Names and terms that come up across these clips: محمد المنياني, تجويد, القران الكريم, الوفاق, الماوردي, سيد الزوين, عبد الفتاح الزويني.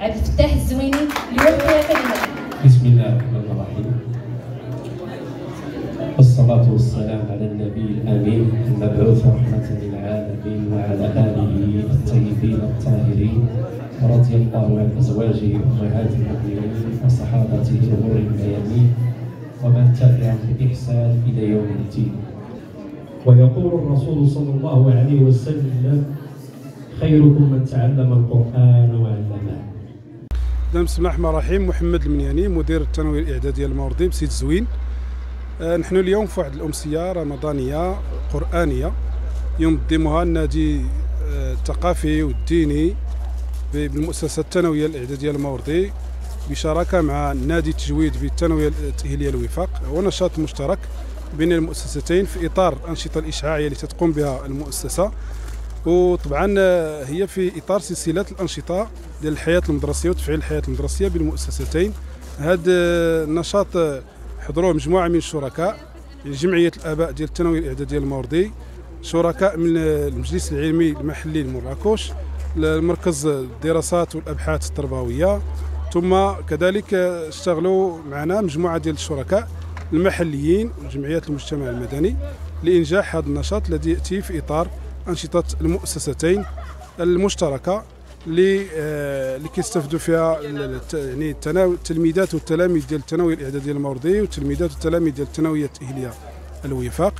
عبد الفتاح الزويني ليوفي كلمته. بسم الله الرحمن الرحيم. والصلاة والسلام على النبي الأمين المبعوث رحمة للعالمين وعلى آله الطيبين الطاهرين، رضي الله عن أزواجه أمهات المؤمنين وصحابته الغر الميامين ومن تبعهم بإحسان إلى يوم الدين. ويقول الرسول صلى الله عليه وسلم: خيركم من تعلم القرآن وعلمه. بسم الله الرحمن الرحيم. محمد المنياني مدير التنوير الإعدادي الماوردي بسيد الزوين. نحن اليوم في واحد الأمسية رمضانية قرآنية ينظمها النادي الثقافي والديني بالمؤسسة التنوية الإعدادية الماوردي بشراكة مع نادي التجويد بالتنوية التأهيلية الوفاق، ونشاط مشترك بين المؤسستين في إطار الأنشطة الإشعاعية التي تقوم بها المؤسسة. وطبعا هي في إطار سلسلة الأنشطة ديال الحياة المدرسية وتفعيل الحياة المدرسية بالمؤسستين. هذا النشاط حضروه مجموعة من الشركاء، جمعية الآباء ديال التنوية الإعدادية الماوردي، شركاء من المجلس العلمي المحلي لمراكش، مركز الدراسات والأبحاث التربوية، ثم كذلك اشتغلوا معنا مجموعة ديال الشركاء المحليين وجمعيات المجتمع المدني لإنجاح هذا النشاط الذي يأتي في إطار أنشطة المؤسستين المشتركة اللي كيستافدوا فيها يعني التلميذات والتلاميذ ديال التنوية الإعدادية الماوردي والتلميذات والتلاميذ ديال التنوية التأهيلية الوفاق.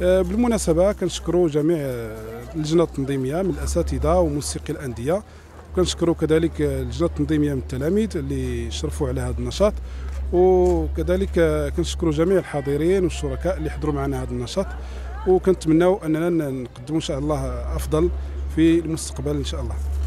بالمناسبة كنشكروا جميع اللجنة التنظيمية من الأساتذة وموسيقي الأندية، وكنشكروا كذلك اللجنة التنظيمية من التلاميذ اللي شرفوا على هذا النشاط، وكذلك كنشكروا جميع الحاضرين والشركاء اللي حضروا معنا هذا النشاط، وكنتمناو أننا نقدموا إن شاء الله أفضل في المستقبل إن شاء الله.